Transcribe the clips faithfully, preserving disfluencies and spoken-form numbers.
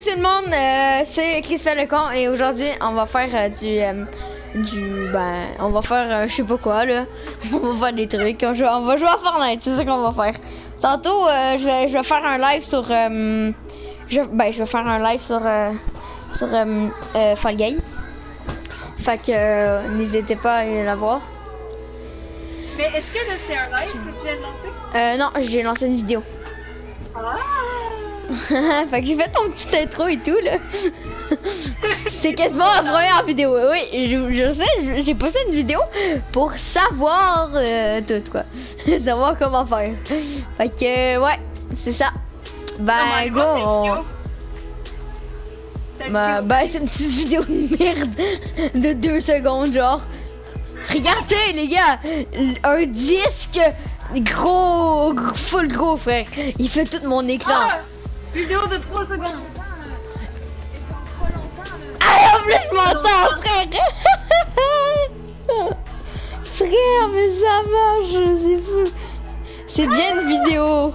Tout le monde, euh, c'est Christian le con et aujourd'hui on va faire euh, du, euh, du, ben, on va faire, euh, je sais pas quoi là, on va faire des trucs, on, joue, on va jouer à Fortnite, c'est ça qu'on va faire. Tantôt, euh, je, vais, je vais faire un live sur, euh, je, ben, je vais faire un live sur, euh, sur euh, euh, Fall Guys. Fait que euh, n'hésitez pas à la voir. Mais est-ce que c'est un live que tu viens de lancer? Euh, non, j'ai lancé une vidéo. Ah. Fait que j'ai fait ton petit intro et tout là. C'est quasiment la première vidéo. Oui, je, je sais, j'ai posté une vidéo pour savoir euh, tout quoi. Savoir comment faire. Fait que ouais, c'est ça. Ben oh go on... Bah, bah c'est une petite vidéo de merde de deux secondes genre. Regardez les gars, un disque gros, gros full gros frère. Il fait tout mon écran. Ah! Vidéo de trois secondes. Ah en plus je m'entends frère. Frère mais ça marche, c'est fou. C'est bien une vidéo.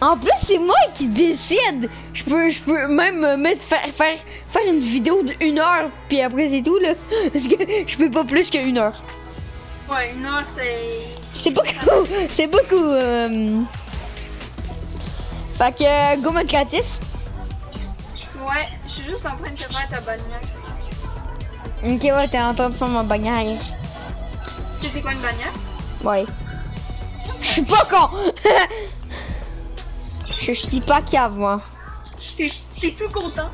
En plus c'est moi qui décide. Je peux, je peux même mettre, faire, faire, faire une vidéo de une heure puis après c'est tout là. Parce que je peux pas plus qu'une heure. Ouais une heure c'est. C'est beaucoup, c'est beaucoup. Euh... Fait que, go mode créatif. Ouais, je suis juste en train de te faire ta bannière. Ok, ouais, t'es en train de faire ma bannière. Tu sais quoi une bannière? Ouais. Je suis pas con! Je suis pas cave, moi. T'es tout content.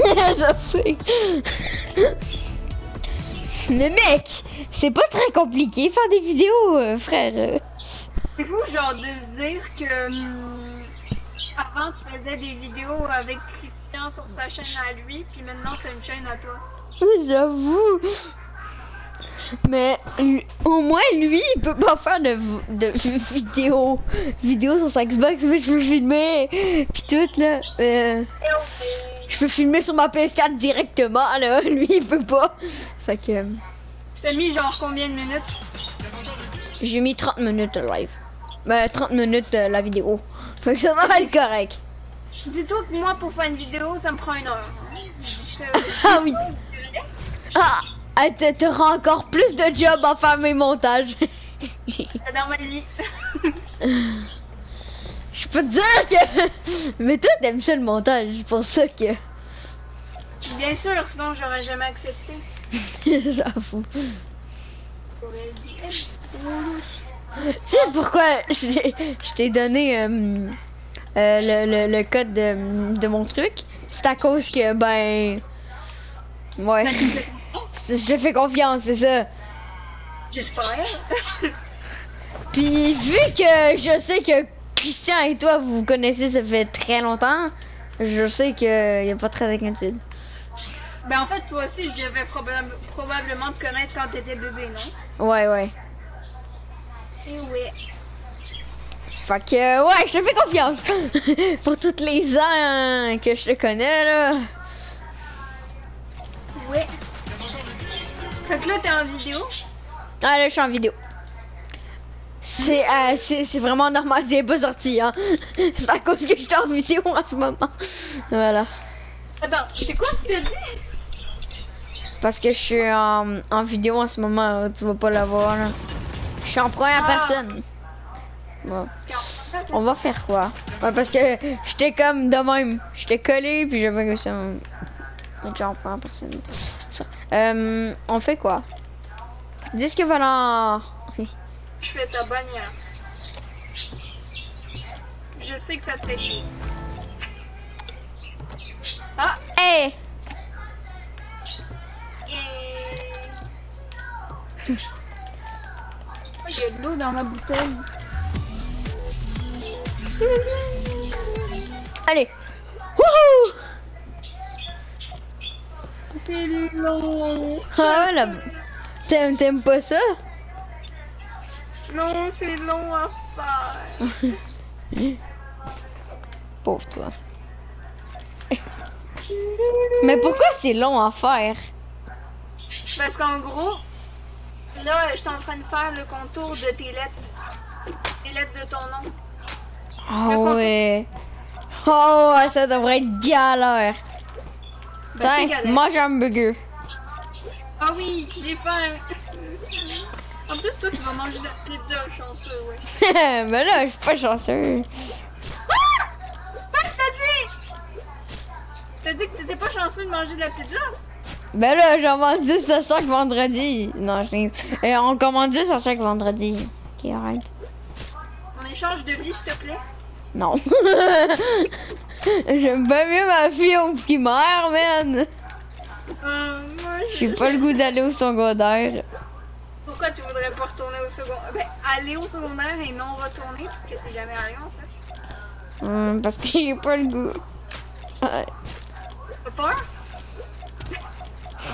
Je sais. Mais mec, c'est pas très compliqué faire des vidéos, euh, frère. C'est fou, genre, de dire que... Avant, tu faisais des vidéos avec Christian sur sa chaîne à lui, puis maintenant, c'est une chaîne à toi. Oui, j'avoue. Mais au moins, lui, il peut pas faire de, de vidéos vidéo sur sa Xbox, mais je peux filmer, puis tout, là. Euh, je peux filmer sur ma P S quatre directement, là. Lui, il peut pas. Fait que... T'as mis genre combien de minutes? J'ai mis trente minutes live. Ben, trente minutes euh, la vidéo. Fait que ça va être correct. Dis-toi que moi, pour faire une vidéo, ça me prend une heure. Je... Ah oui. Ah, tu auras encore plus de job à faire mes montages. Dans ma vie. Je peux te dire que... Mais toi, t'aimes ça le montage, c'est pour ça que... Bien sûr, sinon j'aurais jamais accepté. J'avoue. J'aurais dit... Tu sais pourquoi je t'ai donné euh, euh, le, le, le code de, de mon truc? C'est à cause que, ben... Ouais. Je te fais confiance, c'est ça. J'espère. Puis vu que je sais que Christian et toi, vous vous connaissez, ça fait très longtemps, je sais qu'il n'y a pas très d'inquiétude. Ben en fait, toi aussi, je devais proba probablement te connaître quand t'étais bébé, non? Ouais, ouais. Oui. Fait que, ouais, je te fais confiance. Pour toutes les ans que je te connais, là. Ouais. Fait que là, t'es en vidéo? Ah, là, je suis en vidéo. C'est euh, c'est vraiment normal, c'est pas sorti, hein. C'est à cause que je suis en vidéo en ce moment. Voilà. Attends, c'est quoi que t'as dit? Parce que je suis en, en vidéo en ce moment, tu vas pas la voir, là. Je suis en première ah. personne. Bon. On va faire quoi? Ouais, parce que j'étais comme de même. J'étais collé, puis j'avais que ça. Déjà en première personne. Euh, on fait quoi? Disque volant. Je fais ta bannière. Je sais que ça te fait chier. Ah! Hey! Et... Il y a de l'eau dans ma bouteille. Allez. Wouhou! C'est long. Ah la... T'aimes, t'aimes pas ça? Non, c'est long à faire. Pauvre toi. Mais pourquoi c'est long à faire? Parce qu'en gros... Là, je suis en train de faire le contour de tes lettres. Les lettres de ton nom. Ah ouais. Oh, ça devrait être galère. Ben, tiens, galère. Mange un burger. Ah oui, j'ai faim. En plus, toi, tu vas manger de la pizza, chanceux, ouais. Mais là, je suis pas chanceux. Ah! Pas que t'as dit! T'as dit que t'étais pas chanceux de manger de la pizza? Ben là, j'en vends dix à chaque vendredi. Non, je Et on commande dix à chaque vendredi. Ok, arrête. On échange de vie, s'il te plaît? Non. J'aime pas mieux ma fille au primaire, man. Euh, J'ai pas le goût d'aller au secondaire. Pourquoi tu voudrais pas retourner au secondaire? Ben, aller au secondaire et non retourner, parce que t'es jamais allé, en fait. Hum, parce que j'ai pas le goût. T'as peur?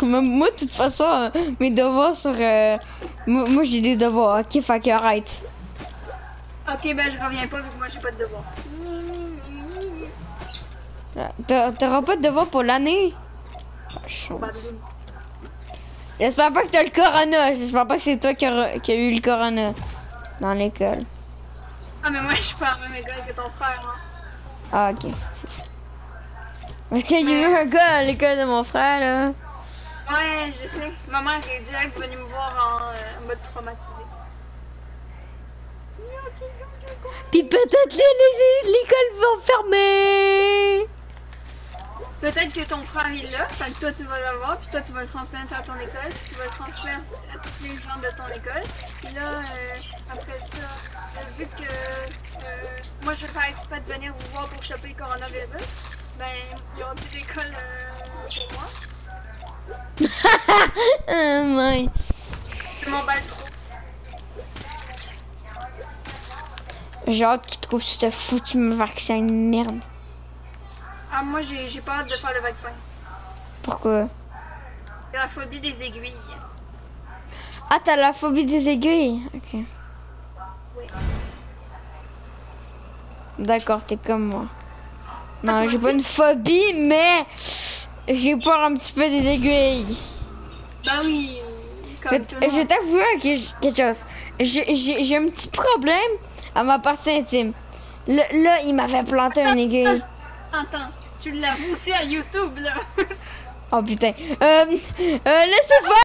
Moi, de toute façon, mes devoirs sur... Euh... Moi, j'ai des devoirs, ok, fait que arrête. Ok, ben, je reviens pas, vu que moi, j'ai pas de devoirs. T'auras pas de devoirs pour l'année? J'espère pas que t'as le corona, j'espère pas que c'est toi qui a, qui a eu le corona dans l'école. Ah mais moi je suis pas à la même école que ton frère, hein. Ah ok. Parce qu'il y a eu un gars à l'école de mon frère là. Ouais je sais, ma mère est direct venue me voir en, en mode traumatisé. Puis peut-être les l'école va fermer. Peut-être que ton frère il l'a, fait que toi tu vas l'avoir, puis toi tu vas le transmettre à ton école, puis tu vas le transmettre à tous les gens de ton école. Puis là, euh, après ça, euh, vu que euh, moi je vais faire exprès de venir vous voir pour choper le coronavirus, ben il y aura plus d'école euh, pour moi. Oh je m'en bats trop. J'ai hâte qu'ils trouvent ce foutu vaccin de merde. Ah, moi j'ai pas hâte de faire le vaccin. Pourquoi? T'as la phobie des aiguilles. Ah, t'as la phobie des aiguilles? Ok. Oui. D'accord, t'es comme moi. Non, j'ai pas une phobie, mais j'ai peur un petit peu des aiguilles. Bah oui. Comme tout le monde. Je t'avoue quelque chose. J'ai un petit problème à ma partie intime. Là, là il m'avait planté un aiguille. Attends, tu l'as poussé à YouTube là. Oh putain. Euh, euh, laissez faire.